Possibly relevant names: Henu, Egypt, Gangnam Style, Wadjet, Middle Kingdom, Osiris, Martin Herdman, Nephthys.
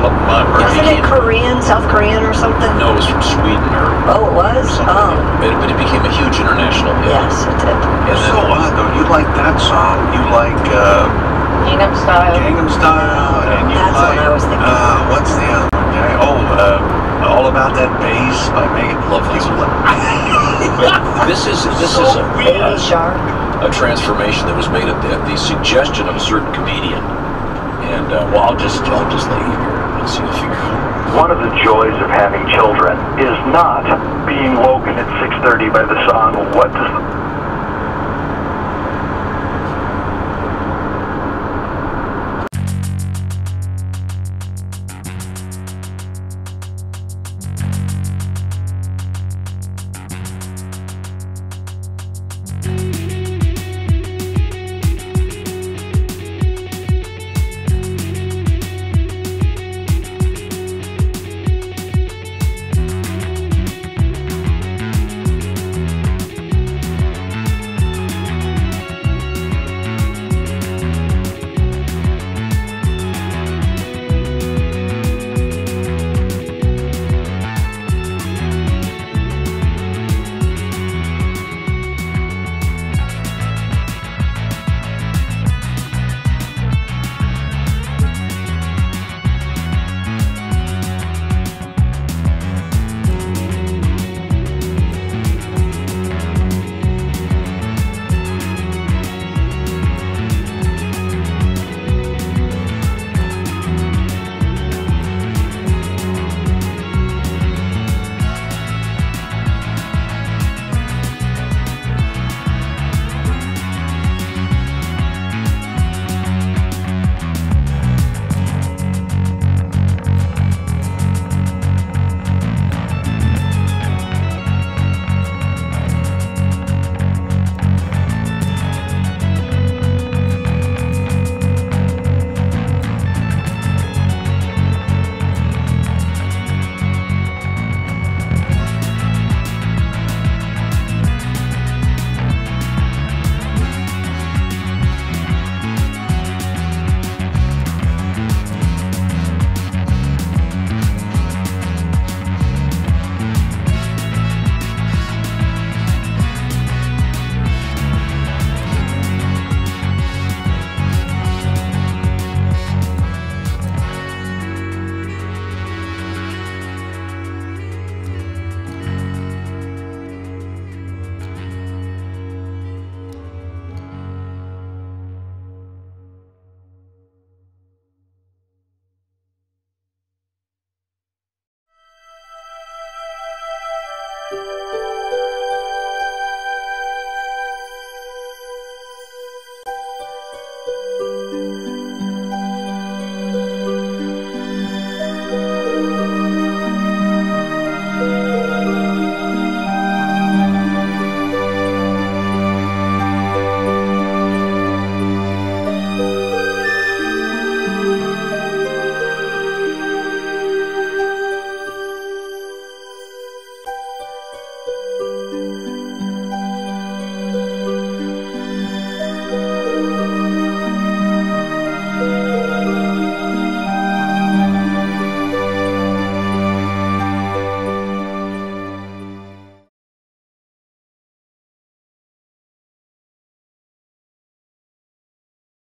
Wasn't it Korean, South Korean or something? No, it was from Sweden or... Oh, it was? Oh. But it became a huge international hit. Yes, it did. And so odd, though. You like that song. You like... Gangnam Style. Gangnam Style. And you That's like... That's what I was thinking. What's the other one? Oh, All About That Bass by Megan Lovey's. This is a transformation that was made at the suggestion of a certain comedian. And well, I'll just leave you here and see if you can. One of the joys of having children is not being woken at 6:30 by the song. What does the